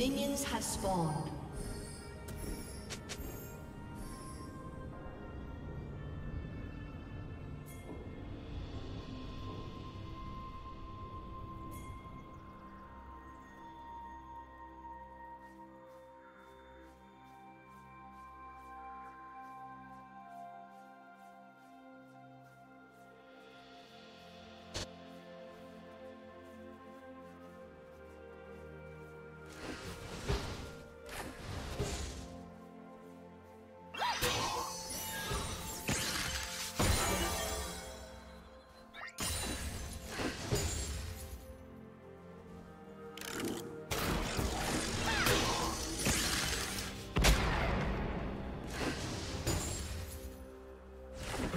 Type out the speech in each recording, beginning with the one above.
Minions have spawned.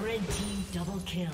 Red team double kill.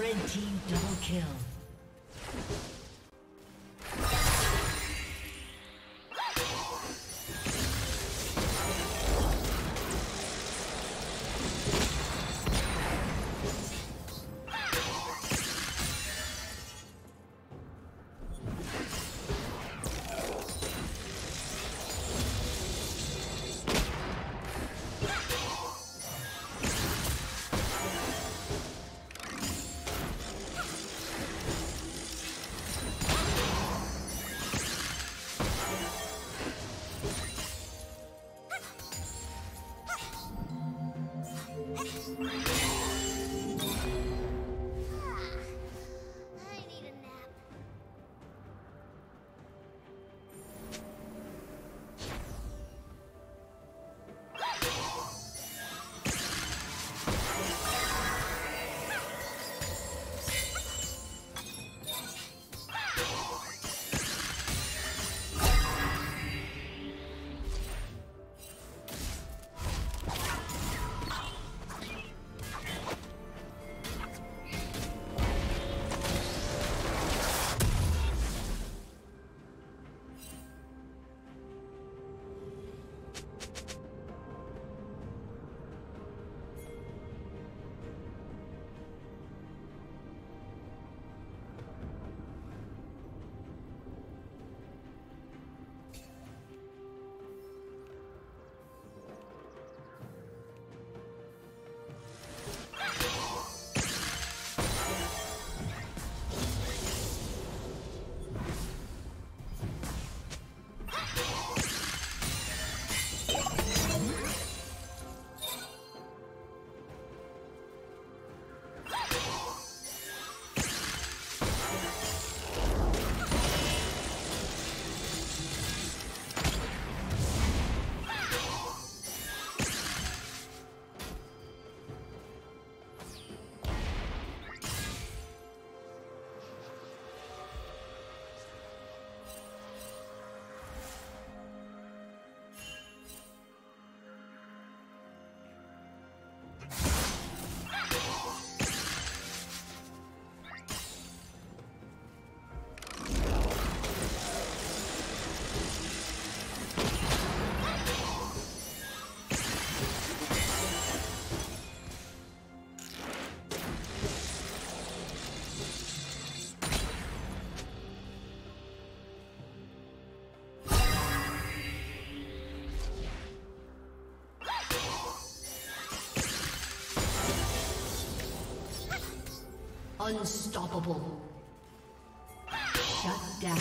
Red team double kill. Unstoppable. Shut down.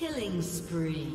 Killing spree.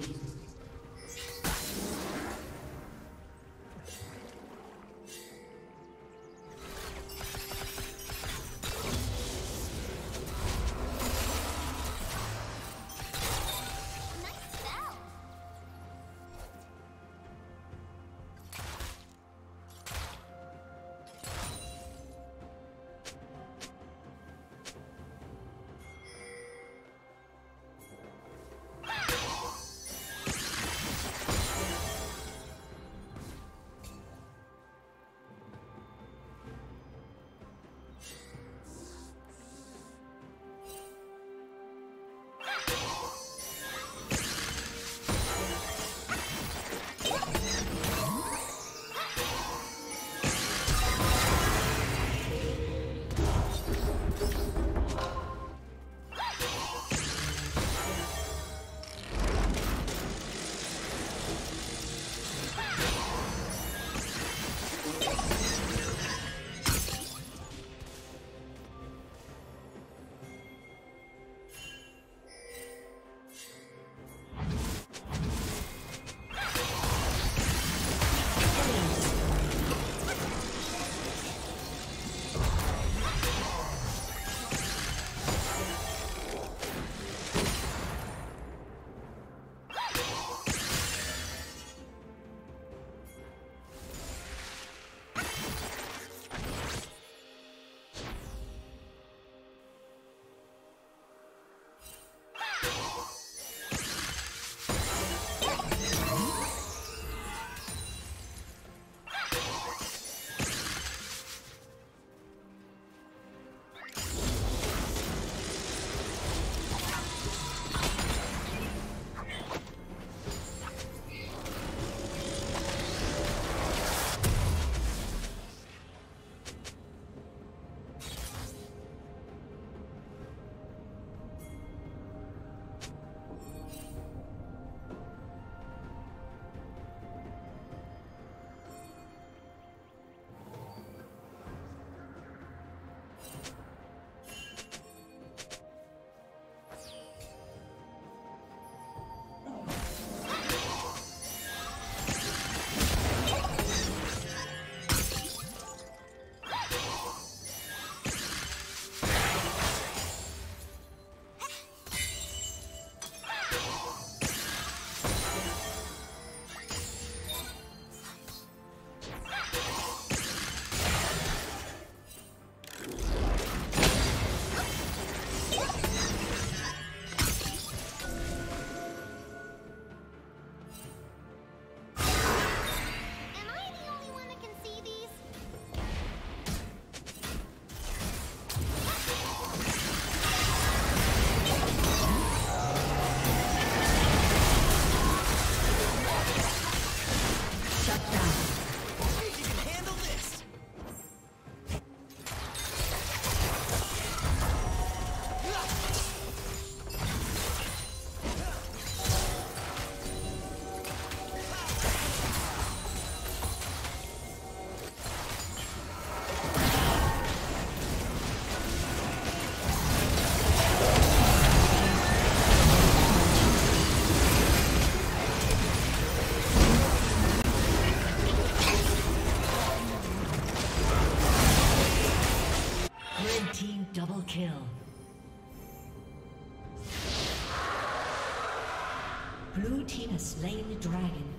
Slain the dragon.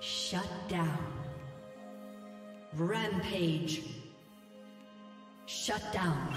Shut down. Rampage. Shut down.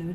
Blue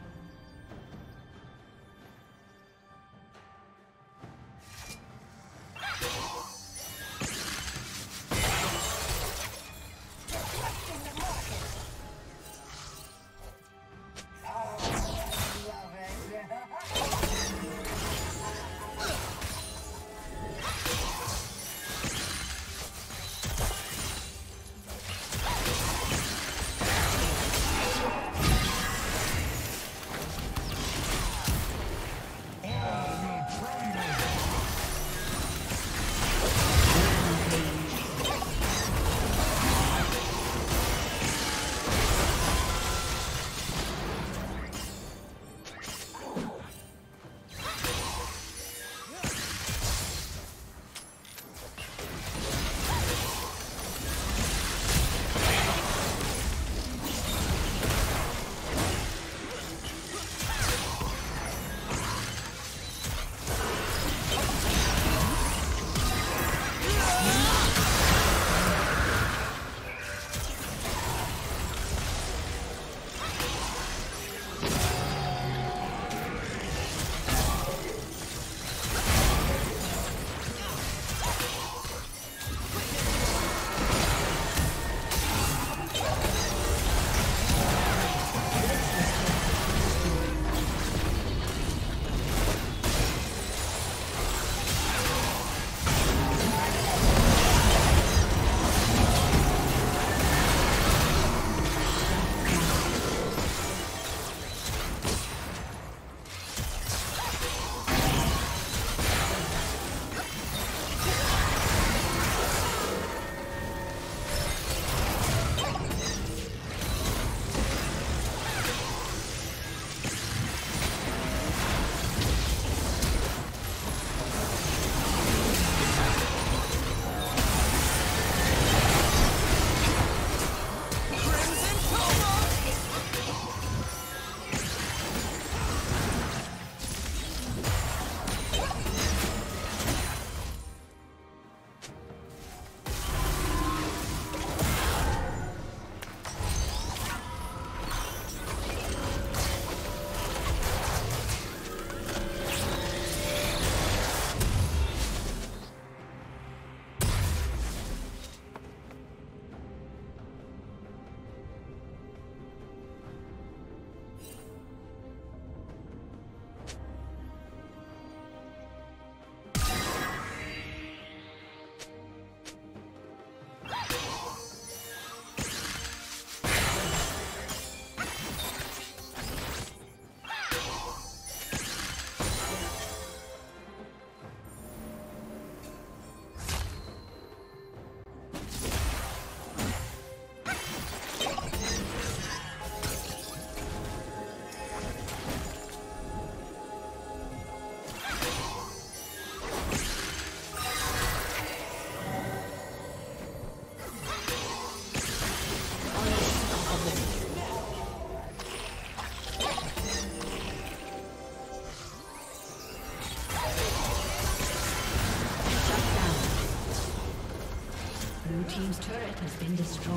Team's turret has been destroyed.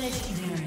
Legendary.